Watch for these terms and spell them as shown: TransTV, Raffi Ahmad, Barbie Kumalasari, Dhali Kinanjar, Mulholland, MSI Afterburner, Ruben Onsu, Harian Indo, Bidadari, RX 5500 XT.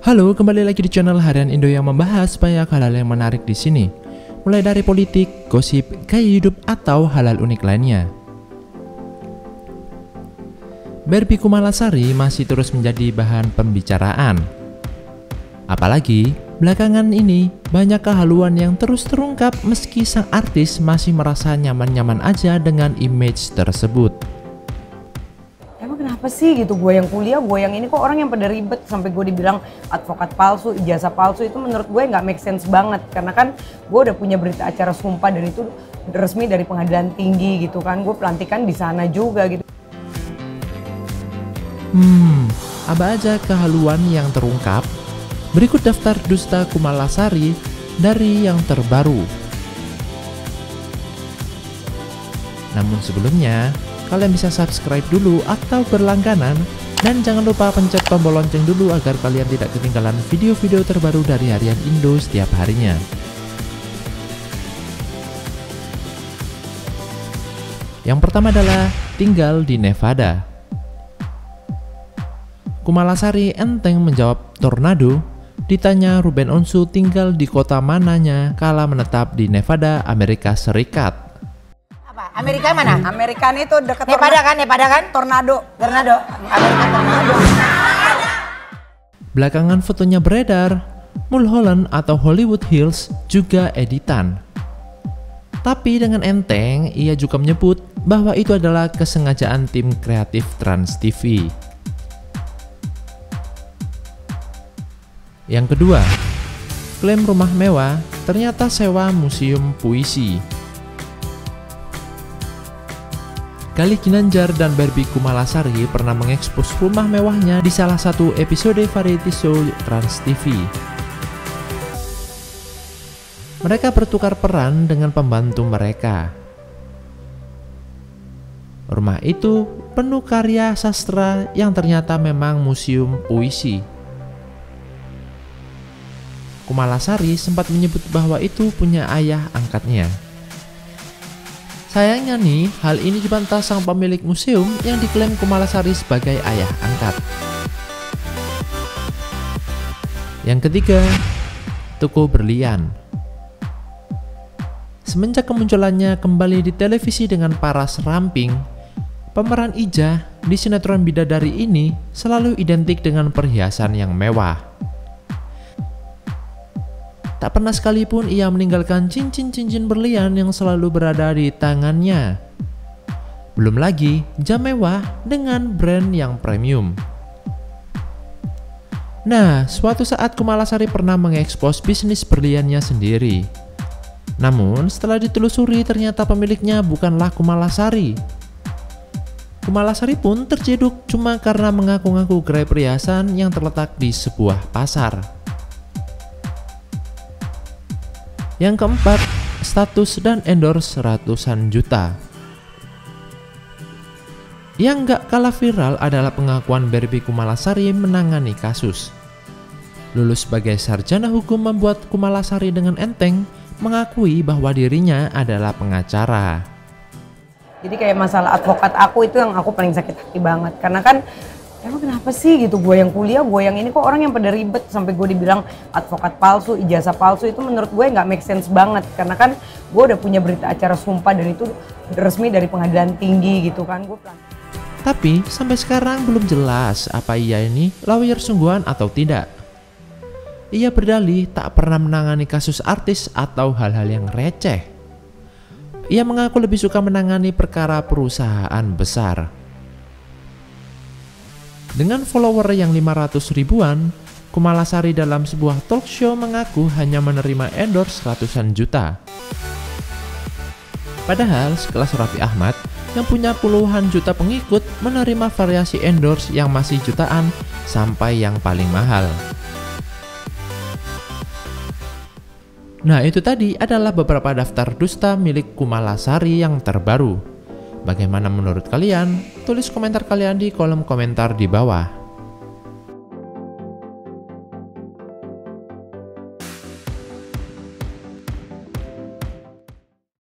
Halo, kembali lagi di channel Harian Indo yang membahas banyak hal-hal yang menarik di sini, mulai dari politik, gosip, gaya hidup, atau hal-hal unik lainnya. Barbie Kumalasari masih terus menjadi bahan pembicaraan. Apalagi, belakangan ini banyak kehaluan yang terus terungkap meski sang artis masih merasa nyaman-nyaman aja dengan image tersebut. Apa sih gitu, gue yang kuliah, gue yang ini, kok orang yang pada ribet sampai gue dibilang advokat palsu, ijazah palsu. Itu menurut gue nggak make sense banget, karena kan gue udah punya berita acara sumpah dan itu resmi dari pengadilan tinggi gitu kan, gue pelantikan di sana juga gitu. Apa aja kehaluan yang terungkap? Berikut daftar dusta Kumalasari dari yang terbaru. Namun sebelumnya, kalian bisa subscribe dulu atau berlangganan, dan jangan lupa pencet tombol lonceng dulu agar kalian tidak ketinggalan video-video terbaru dari Harian Indo setiap harinya. Yang pertama adalah tinggal di Nevada. Kumalasari enteng menjawab tornado. Ditanya Ruben Onsu tinggal di kota mananya kala menetap di Nevada, Amerika Serikat. Amerika mana? Amerika itu dekat Nevada kan? Tornado. Amerika tornado. Belakangan fotonya beredar, Mulholland atau Hollywood Hills juga editan. Tapi dengan enteng, ia juga menyebut bahwa itu adalah kesengajaan tim kreatif TransTV. Yang kedua, klaim rumah mewah ternyata sewa museum puisi. Dhali Kinanjar dan Barbie Kumalasari pernah mengekspos rumah mewahnya di salah satu episode variety show TransTV. Mereka bertukar peran dengan pembantu mereka. Rumah itu penuh karya sastra yang ternyata memang museum puisi. Kumalasari sempat menyebut bahwa itu punya ayah angkatnya. Sayangnya nih, hal ini dibantah sang pemilik museum yang diklaim Kumalasari sebagai ayah angkat. Yang ketiga, toko berlian. Semenjak kemunculannya kembali di televisi dengan Paras Ramping, pemeran Ijah di sinetron Bidadari ini selalu identik dengan perhiasan yang mewah. Tak pernah sekalipun ia meninggalkan cincin-cincin berlian yang selalu berada di tangannya. Belum lagi jam mewah dengan brand yang premium. Nah, suatu saat Kumalasari pernah mengekspos bisnis berliannya sendiri. Namun setelah ditelusuri ternyata pemiliknya bukanlah Kumalasari. Kumalasari pun terciduk cuma karena mengaku-ngaku gerai perhiasan yang terletak di sebuah pasar. Yang keempat, status dan endorse ratusan juta. Yang gak kalah viral adalah pengakuan Barbie Kumalasari menangani kasus. Lulus sebagai sarjana hukum membuat Kumalasari dengan enteng mengakui bahwa dirinya adalah pengacara. Jadi kayak masalah advokat aku itu yang aku paling sakit hati banget, karena kan emang kenapa sih gitu, gue yang kuliah, gue yang ini, kok orang yang pada ribet sampai gue dibilang advokat palsu, ijazah palsu. Itu menurut gue nggak make sense banget, karena kan gue udah punya berita acara sumpah dan itu resmi dari pengadilan tinggi gitu kan. Tapi sampai sekarang belum jelas apa ia ini lawyer sungguhan atau tidak. Ia berdalih tak pernah menangani kasus artis atau hal-hal yang receh. Ia mengaku lebih suka menangani perkara perusahaan besar. Dengan follower yang 500 ribuan, Kumalasari dalam sebuah talk show mengaku hanya menerima endorse ratusan juta. Padahal sekelas Raffi Ahmad yang punya puluhan juta pengikut menerima variasi endorse yang masih jutaan sampai yang paling mahal. Nah, itu tadi adalah beberapa daftar dusta milik Kumalasari yang terbaru. Bagaimana menurut kalian? Tulis komentar kalian di kolom komentar di bawah.